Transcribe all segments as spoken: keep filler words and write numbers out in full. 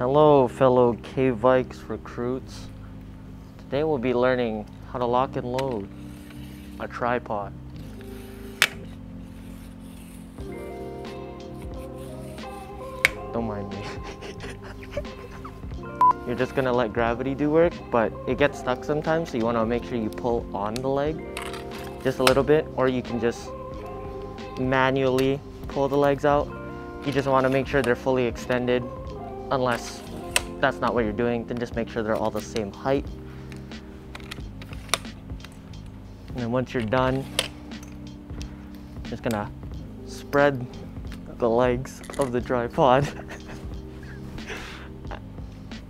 Hello fellow K V I K S recruits. Today we'll be learning how to lock and load a tripod. Don't mind me. You're just gonna let gravity do work, but it gets stuck sometimes, so you wanna make sure you pull on the leg just a little bit, or you can just manually pull the legs out. You just wanna make sure they're fully extended. Unless that's not what you're doing, then just make sure they're all the same height. And then once you're done, just gonna spread the legs of the tripod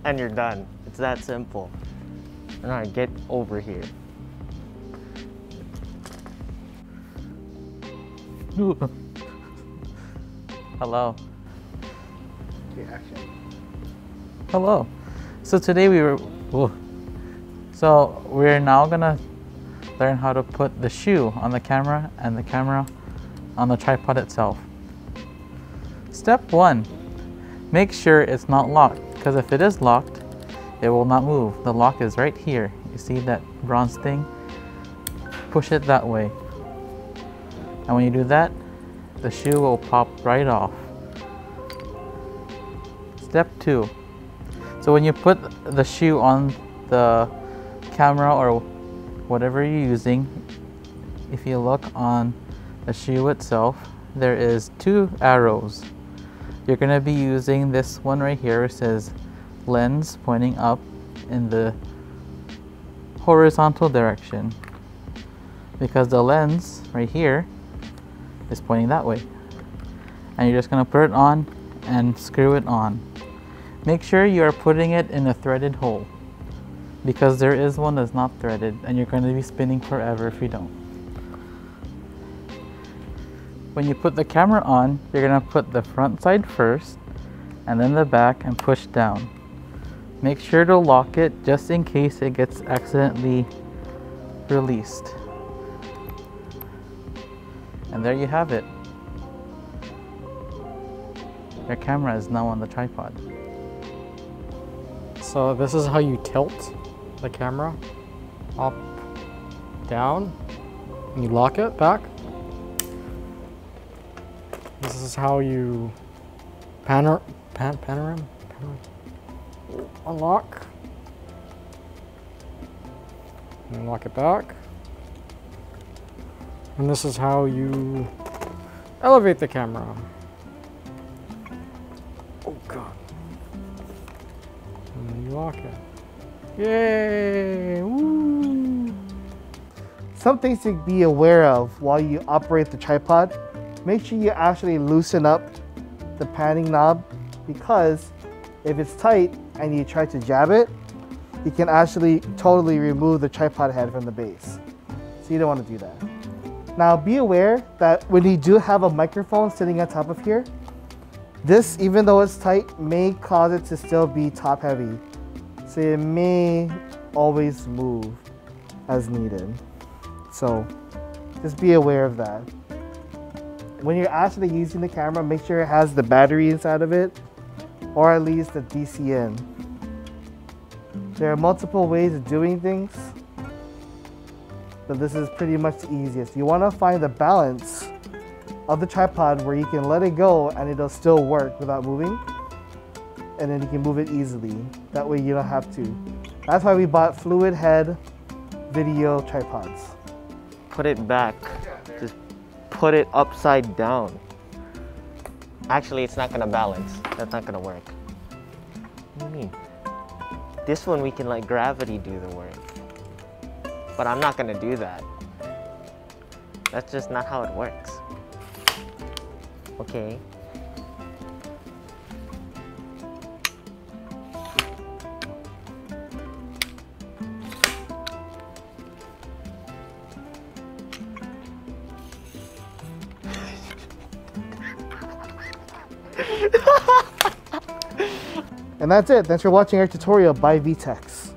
and you're done. It's that simple. And all right, get over here. Hello. Action. Hello. So today we were. Ooh. So we're now gonna learn how to put the shoe on the camera and the camera on the tripod itself. Step one: make sure it's not locked, because if it is locked, it will not move. The lock is right here. You see that bronze thing? Push it that way, and when you do that, the shoe will pop right off. Step two. So when you put the shoe on the camera or whatever you're using, if you look on the shoe itself, there is two arrows. You're gonna be using this one right here. It says lens pointing up in the horizontal direction, because the lens right here is pointing that way. And you're just gonna put it on and screw it on. Make sure you are putting it in a threaded hole, because there is one that's not threaded and you're going to be spinning forever if you don't. When you put the camera on, you're going to put the front side first and then the back and push down. Make sure to lock it just in case it gets accidentally released. And there you have it. Your camera is now on the tripod. So this is how you tilt the camera up, down, and you lock it back. This is how you panor pan panorama panor unlock and lock it back. And this is how you elevate the camera. Oh God. And then you lock it. Yay! Woo! Some things to be aware of while you operate the tripod: make sure you actually loosen up the panning knob, because if it's tight and you try to jab it, you can actually totally remove the tripod head from the base. So you don't want to do that. Now be aware that when you do have a microphone sitting on top of here, this, even though it's tight, may cause it to still be top heavy. So it may always move as needed. So just be aware of that. When you're actually using the camera, make sure it has the battery inside of it, or at least the D C N. There are multiple ways of doing things, but this is pretty much the easiest. You want to find the balance of the tripod where you can let it go and it'll still work without moving, and then you can move it easily. That way you don't have to. That's why we bought fluid head video tripods. Put it back. Just put it upside down. Actually, it's not gonna balance. That's not gonna work. What do you mean? This one we can let gravity do the work, but I'm not gonna do that. That's just not how it works. Okay. And that's it. Thanks for watching our tutorial by K V I K S.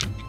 Thank you.